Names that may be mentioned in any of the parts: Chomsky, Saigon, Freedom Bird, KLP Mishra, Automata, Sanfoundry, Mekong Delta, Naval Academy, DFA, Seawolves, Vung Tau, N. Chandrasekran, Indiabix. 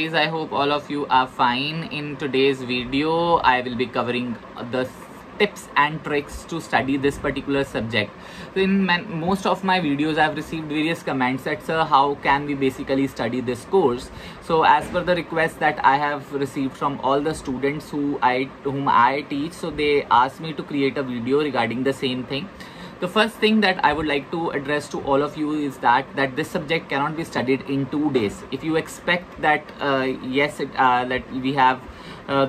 guys, I hope all of you are fine. In today's video I will be covering the tips and tricks to study this particular subject. So in most of my videos I have received various comments that sir, how can we basically study this course? So as per the request that I have received from all the students whom I teach, so they asked me to create a video regarding the same thing. The first thing that I would like to address to all of you is that this subject cannot be studied in 2 days. If you expect that that we have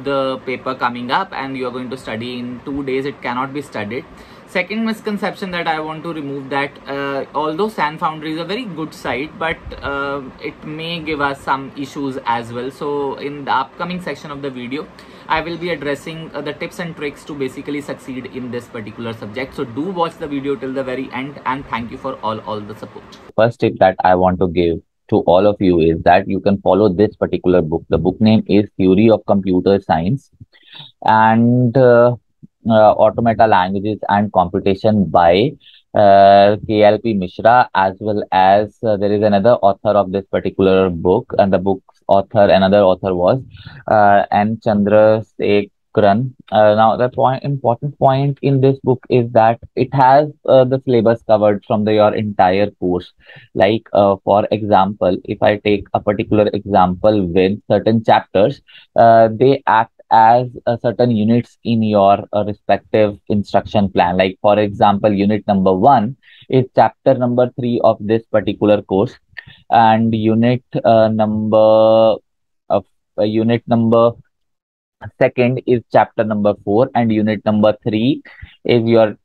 the paper coming up and you are going to study in 2 days, it cannot be studied. Second misconception that I want to remove, that although Sanfoundry is a very good site, but it may give us some issues as well. So in the upcoming section of the video, I will be addressing the tips and tricks to basically succeed in this particular subject. So do watch the video till the very end, and thank you for all the support. First tip that I want to give to all of you is that you can follow this particular book. The book name is Theory of Computer Science and Automata Languages and Computation by KLP Mishra, as well as there is another author of this particular book, and the book's author, another author, was N. Chandrasekran. Now the important point in this book is that it has the syllabus covered from your entire course. Like for example, if I take a particular example with certain chapters, they act as certain units in your respective instruction plan. Like for example, unit number 1 is chapter number 3 of this particular course, and unit number 2nd is chapter number 4, and unit number 3 is your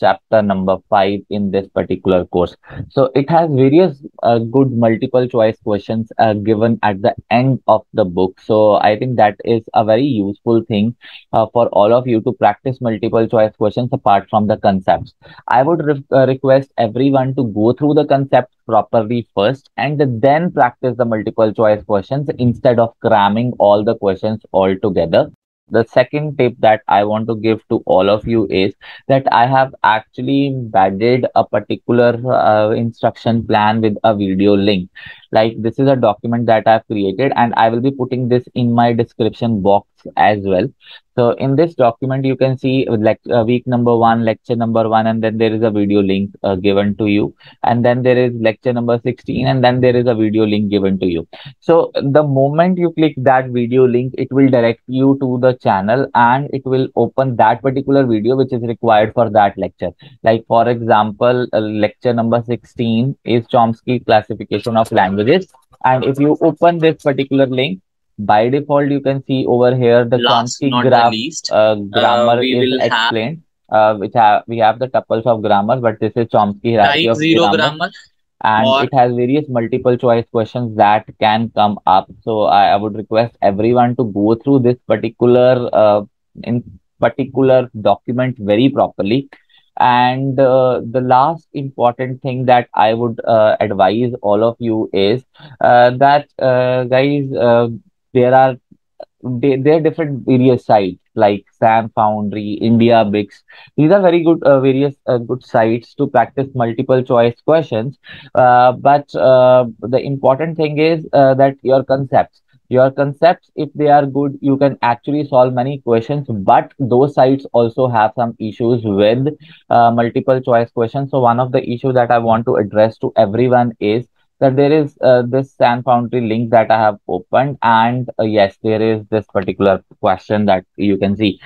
chapter number 5 in this particular course. So it has various good multiple choice questions given at the end of the book. So I think that is a very useful thing for all of you to practice multiple choice questions apart from the concepts. I would request everyone to go through the concepts properly first and then practice the multiple choice questions instead of cramming all the questions all together. The second tip that I want to give to all of you is that I have actually embedded a particular instruction plan with a video link. Like this is a document that I've created, and I will be putting this in my description box as well. So in this document you can see like week number 1, lecture number 1, and then there is a video link given to you, and then there is lecture number 16, and then there is a video link given to you. So the moment you click that video link, it will direct you to the channel and it will open that particular video which is required for that lecture. Like for example, lecture number 16 is Chomsky classification of languages, and if you open this particular link, by default you can see over here the Chomsky grammar is explained, we have the tuples of grammar, but this is Chomsky hierarchy of grammar, and it has various multiple choice questions that can come up. So I would request everyone to go through this particular document very properly. And the last important thing that I would advise all of you is that guys, there are different various sites like Sanfoundry, Indiabix. These are very good various good sites to practice multiple choice questions. But the important thing is that your concepts, if they are good, you can actually solve many questions, but those sites also have some issues with multiple choice questions. So one of the issues that I want to address to everyone is that there is this Sanfoundry link that I have opened, and yes, there is this particular question that you can see.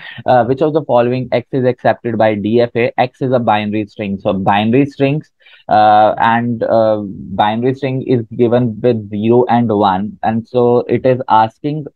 Which of the following X is accepted by DFA? X is a binary string. So binary strings binary string is given with 0 and 1. And so it is asking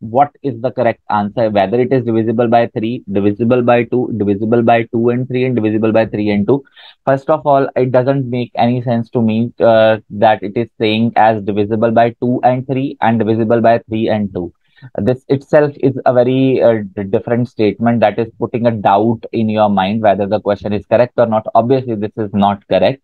what is the correct answer, whether it is divisible by 3, divisible by 2, divisible by 2 and 3, and divisible by 3 and 2. First of all, it doesn't make any sense to me that it is saying as divisible by 2 and 3 and divisible by 3 and 2. This itself is a very different statement that is putting a doubt in your mind whether the question is correct or not. Obviously, this is not correct.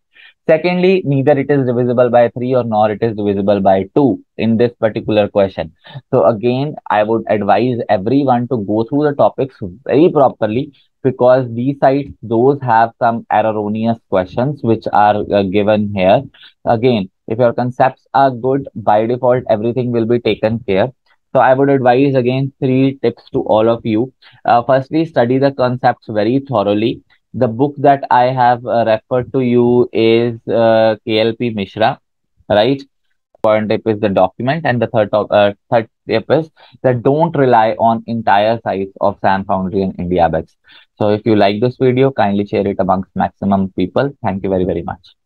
Secondly, neither it is divisible by 3 or nor it is divisible by 2 in this particular question. So again, I would advise everyone to go through the topics very properly, because these sites, those have some erroneous questions which are given here. Again, If your concepts are good, by default, everything will be taken care. So I would advise again 3 tips to all of you. Firstly, study the concepts very thoroughly. The book that I have referred to you is KLP Mishra, right? Second tip is the document, and the third tip is that don't rely on entire sites of Sanfoundry and Indiabix. So if you like this video, kindly share it amongst maximum people. Thank you very, very much.